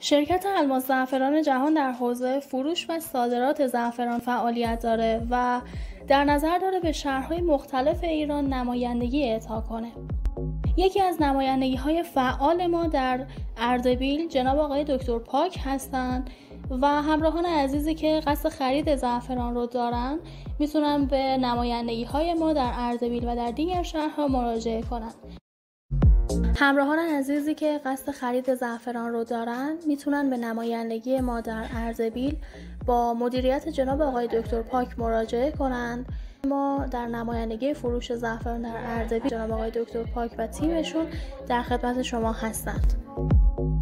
شرکت الماس زعفران جهان در حوزه فروش و صادرات زعفران فعالیت داره و در نظر داره به شهرهای مختلف ایران نمایندگی اعطا کنه. یکی از نمایندگی‌های فعال ما در اردبیل جناب آقای دکتر پاک هستند و همراهان عزیزی که قصد خرید زعفران رو دارن میتونن به نمایندگی‌های ما در اردبیل و در دیگر شهرها مراجعه کنن. همراهان عزیزی که قصد خرید زعفران رو دارن میتونن به نمایندگی ما در اردبیل با مدیریت جناب آقای دکتر پاک مراجعه کنند. ما در نمایندگی فروش زعفران در اردبیل جناب آقای دکتر پاک و تیمشون در خدمت شما هستند.